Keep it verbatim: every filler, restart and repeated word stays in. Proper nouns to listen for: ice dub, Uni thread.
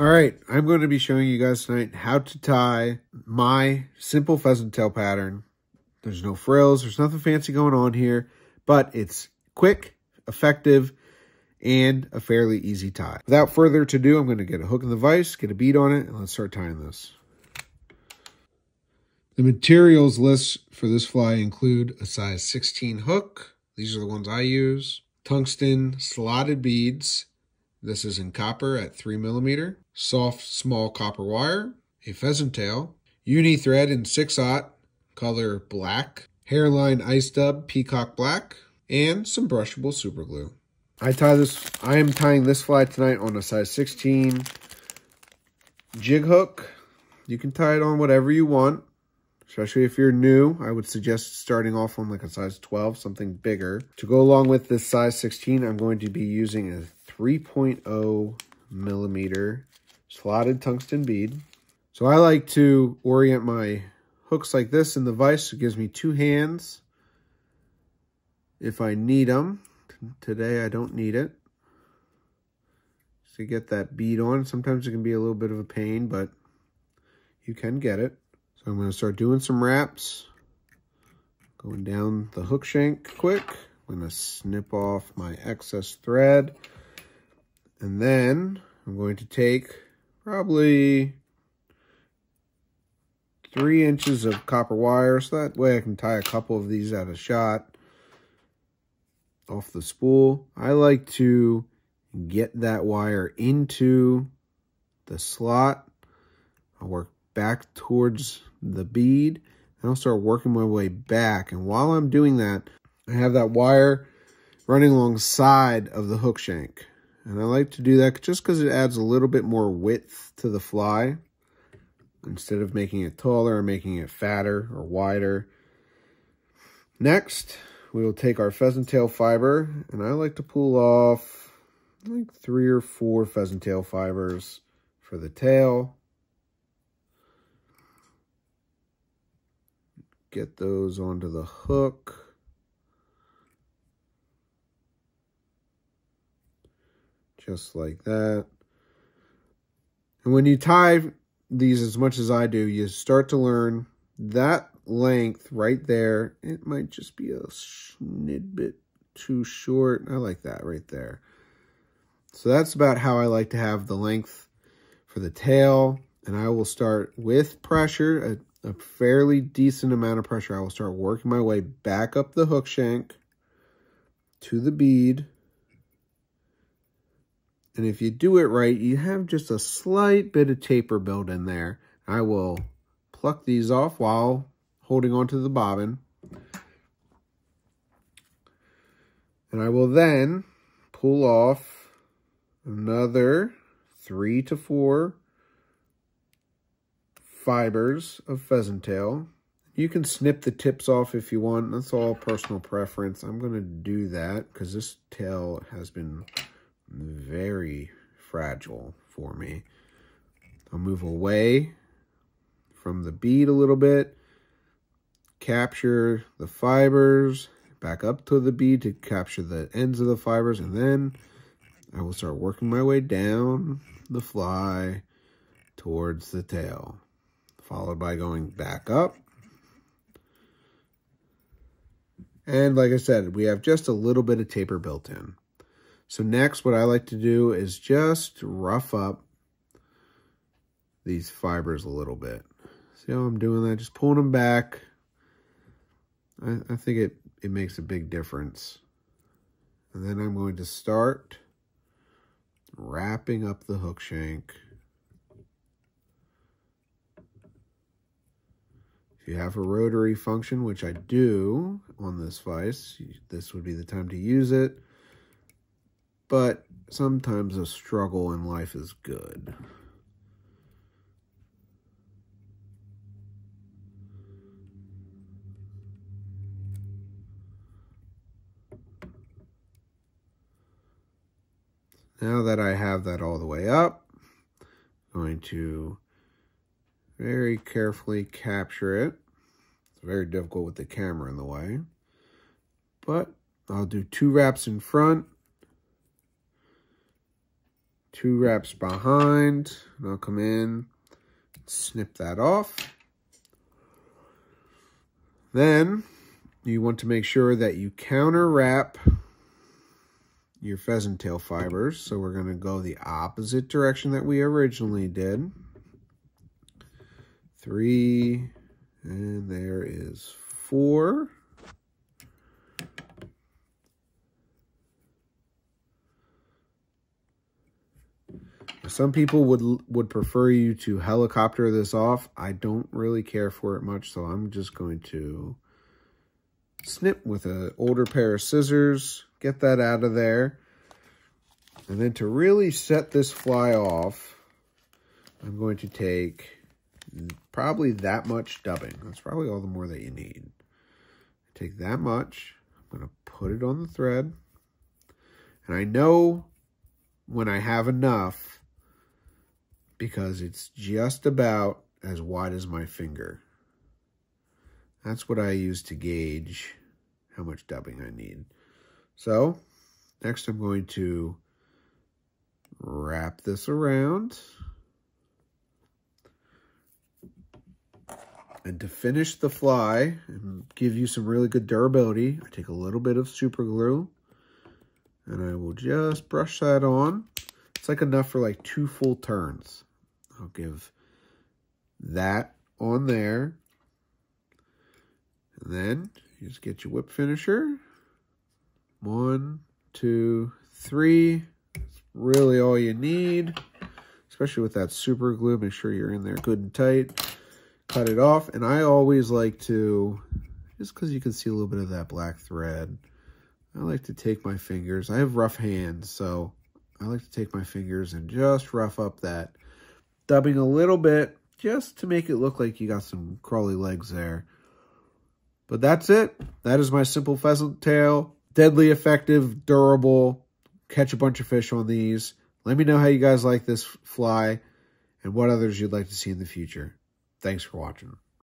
All right, I'm going to be showing you guys tonight how to tie my simple pheasant tail pattern. There's no frills, there's nothing fancy going on here, but it's quick, effective, and a fairly easy tie. Without further ado, I'm going to get a hook in the vise, get a bead on it, and let's start tying this. The materials list for this fly include a size sixteen hook. These are the ones I use. Tungsten slotted beads. This is in copper at three millimeter. Soft, small copper wire. A pheasant tail. Uni thread in six aught, color black. Hairline ice dub, peacock black. And some brushable super glue. I tie this, I am tying this fly tonight on a size sixteen jig hook. You can tie it on whatever you want. Especially if you're new, I would suggest starting off on like a size twelve, something bigger. To go along with this size sixteen, I'm going to be using a three point oh millimeter slotted tungsten bead. So I like to orient my hooks like this in the vise. It gives me two hands if I need them. Today I don't need it. Just to get that bead on. Sometimes it can be a little bit of a pain, but you can get it. So I'm going to start doing some wraps. Going down the hook shank quick. I'm going to snip off my excess thread. And then I'm going to take probably three inches of copper wire. So that way I can tie a couple of these at a shot off the spool. I like to get that wire into the slot. I'll work back towards the bead. And I'll start working my way back. And while I'm doing that, I have that wire running alongside of the hook shank. And I like to do that just because it adds a little bit more width to the fly. Instead of making it taller or making it fatter or wider. Next, we will take our pheasant tail fiber. And I like to pull off like three or four pheasant tail fibers for the tail. Get those onto the hook. Just like that. And when you tie these as much as I do, you start to learn that length right there. It might just be a snid bit too short. I like that right there. So that's about how I like to have the length for the tail. And I will start with pressure, a, a fairly decent amount of pressure. I will start working my way back up the hook shank to the bead. And if you do it right, you have just a slight bit of taper built in there. I will pluck these off while holding onto the bobbin. And I will then pull off another three to four fibers of pheasant tail. You can snip the tips off if you want. That's all personal preference. I'm going to do that because this tail has been very fragile for me. I'll move away from the bead a little bit, capture the fibers, back up to the bead to capture the ends of the fibers, and then I will start working my way down the fly towards the tail, followed by going back up. And like I said, we have just a little bit of taper built in. So next, what I like to do is just rough up these fibers a little bit. See how I'm doing that? Just pulling them back. I, I think it, it makes a big difference. And then I'm going to start wrapping up the hook shank. If you have a rotary function, which I do on this vise, this would be the time to use it. But sometimes a struggle in life is good. Now that I have that all the way up, I'm going to very carefully capture it. It's very difficult with the camera in the way. But I'll do two wraps in front. two wraps behind, and I'll come in, snip that off. Then you want to make sure that you counter wrap your pheasant tail fibers. So we're going to go the opposite direction that we originally did. Three, and there is four. Some people would would prefer you to helicopter this off. I don't really care for it much, so I'm just going to snip with an older pair of scissors, get that out of there. And then to really set this fly off, I'm going to take probably that much dubbing. That's probably all the more that you need. Take that much. I'm going to put it on the thread. And I know when I have enough, because it's just about as wide as my finger. That's what I use to gauge how much dubbing I need. So next I'm going to wrap this around. And to finish the fly and give you some really good durability, I take a little bit of super glue and I will just brush that on. It's like enough for like two full turns. I'll give that on there. And then you just get your whip finisher. One, two, three. That's really all you need. Especially with that super glue. Make sure you're in there good and tight. Cut it off. And I always like to, just because you can see a little bit of that black thread, I like to take my fingers. I have rough hands, so I like to take my fingers and just rough up that dubbing a little bit, just to make it look like you got some crawly legs there. But that's it. That is my simple pheasant tail. Deadly effective, durable. Catch a bunch of fish on these. Let me know how you guys like this fly and what others you'd like to see in the future. Thanks for watching.